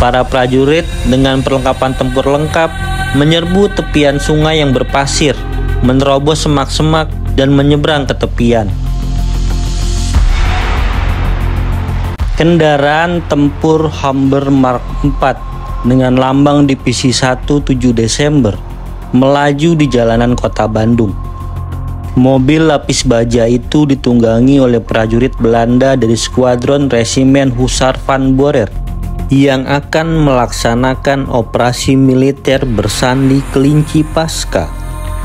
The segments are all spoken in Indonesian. Para prajurit dengan perlengkapan tempur lengkap menyerbu tepian sungai yang berpasir, menerobos semak-semak dan menyeberang ke tepian. Kendaraan tempur Humber Mark IV dengan lambang Divisi 1 7 Desember melaju di jalanan kota Bandung. Mobil lapis baja itu ditunggangi oleh prajurit Belanda dari skuadron Resimen Hussars Van Boreel yang akan melaksanakan operasi militer bersandi Kelinci Paskah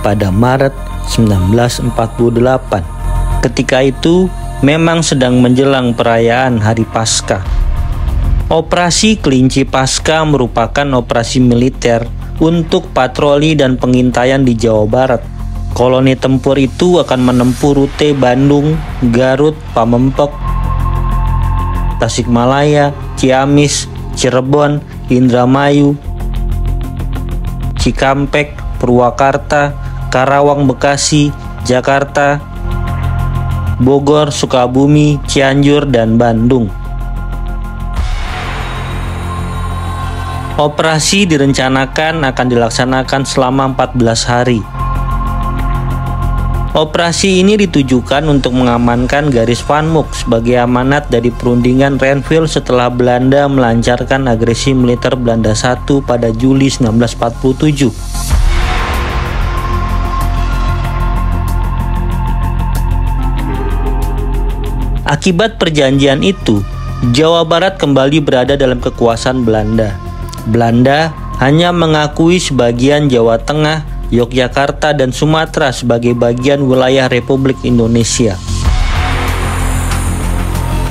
pada Maret 1948. Ketika itu memang sedang menjelang perayaan Hari Paskah. Operasi Kelinci Paskah merupakan operasi militer untuk patroli dan pengintaian di Jawa Barat. Koloni tempur itu akan menempuh rute Bandung, Garut, Pamempek, Tasikmalaya, Ciamis, Cirebon, Indramayu, Cikampek, Purwakarta, Karawang, Bekasi, Jakarta, Bogor, Sukabumi, Cianjur, dan Bandung. Operasi direncanakan akan dilaksanakan selama 14 hari. Operasi ini ditujukan untuk mengamankan garis Van Mook sebagai amanat dari Perundingan Renville setelah Belanda melancarkan agresi militer Belanda I pada Juli 1947. Akibat perjanjian itu, Jawa Barat kembali berada dalam kekuasaan Belanda. Belanda hanya mengakui sebagian Jawa Tengah, Yogyakarta, dan Sumatera sebagai bagian wilayah Republik Indonesia.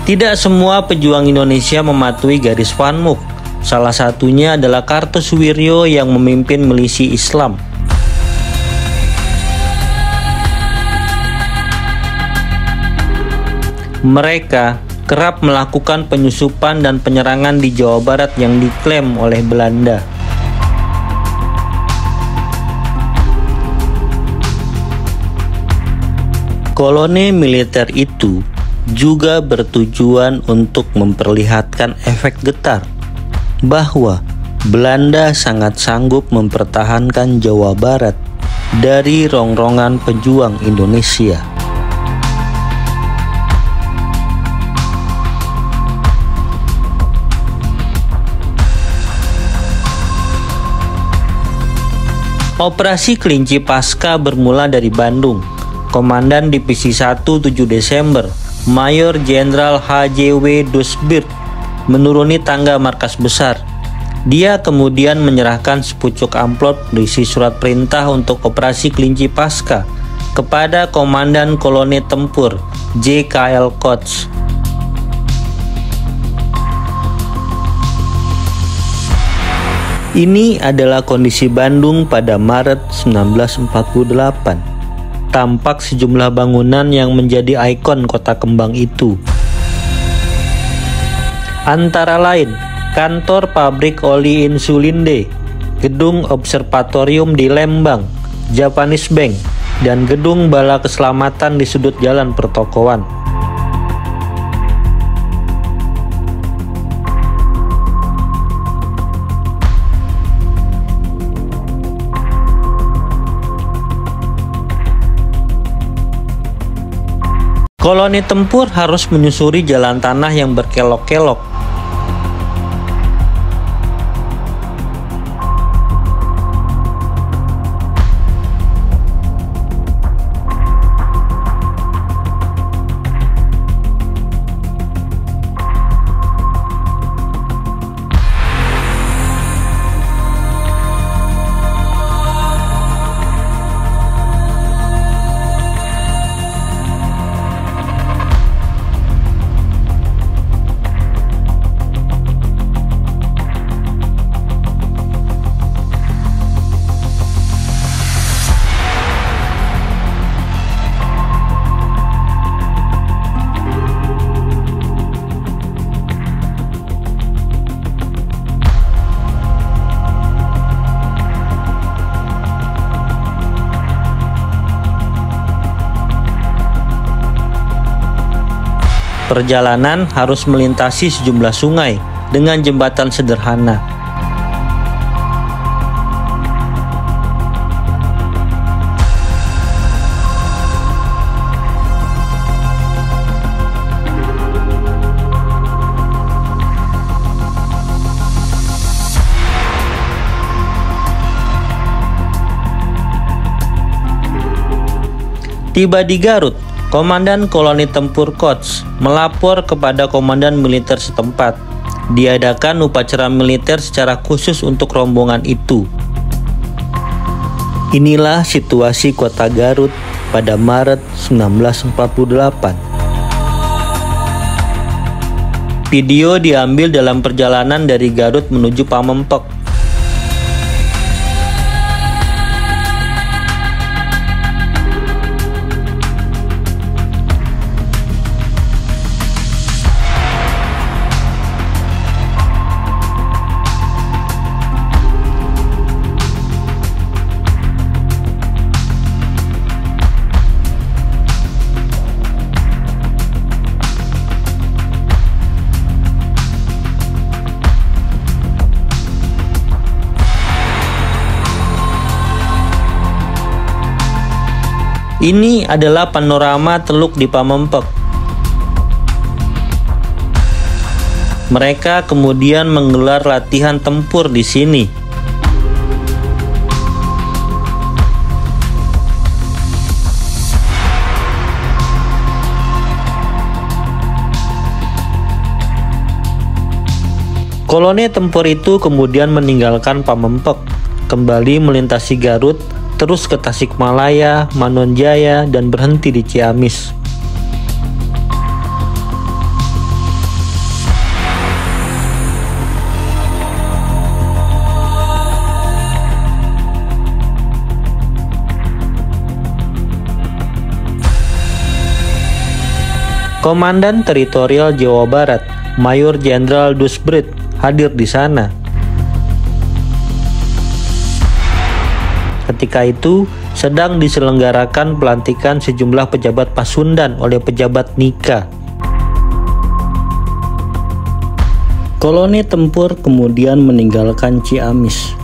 Tidak semua pejuang Indonesia mematuhi garis Van Mook. Salah satunya adalah Kartosuwiryo yang memimpin milisi Islam. Mereka kerap melakukan penyusupan dan penyerangan di Jawa Barat yang diklaim oleh Belanda. Koloni militer itu juga bertujuan untuk memperlihatkan efek getar bahwa Belanda sangat sanggup mempertahankan Jawa Barat dari rongrongan pejuang Indonesia. Operasi Kelinci Paskah bermula dari Bandung. Komandan Divisi 1 7 Desember, Mayor Jenderal H.J.W. Duesbir menuruni tangga markas besar. Dia kemudian menyerahkan sepucuk amplop berisi surat perintah untuk Operasi Kelinci Paskah kepada Komandan Koloni Tempur J.K.L. Kotz. Ini adalah kondisi Bandung pada Maret 1948. Tampak sejumlah bangunan yang menjadi ikon kota kembang itu. Antara lain, kantor pabrik oli Insulinde, gedung observatorium di Lembang, Japanese Bank, dan gedung bala keselamatan di sudut jalan pertokoan. Koloni tempur harus menyusuri jalan tanah yang berkelok-kelok. Perjalanan harus melintasi sejumlah sungai dengan jembatan sederhana. Tiba di Garut, Komandan Koloni Tempur Kotz melapor kepada Komandan Militer setempat. Diadakan upacara militer secara khusus untuk rombongan itu. Inilah situasi kota Garut pada Maret 1948. Video diambil dalam perjalanan dari Garut menuju Pamempek. Ini adalah panorama teluk di Pamempek. Mereka kemudian menggelar latihan tempur di sini. Koloni tempur itu kemudian meninggalkan Pamempek, kembali melintasi Garut, terus ke Tasikmalaya, Manonjaya, dan berhenti di Ciamis. Komandan Teritorial Jawa Barat, Mayor Jenderal Durst Britt, hadir di sana. Ketika itu sedang diselenggarakan pelantikan sejumlah pejabat Pasundan oleh pejabat Nika. Koloni tempur kemudian meninggalkan Ciamis.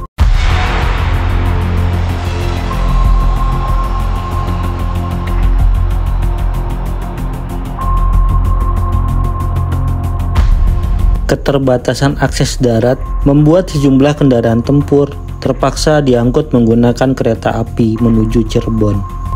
Keterbatasan akses darat membuat sejumlah kendaraan tempur terpaksa diangkut menggunakan kereta api menuju Cirebon.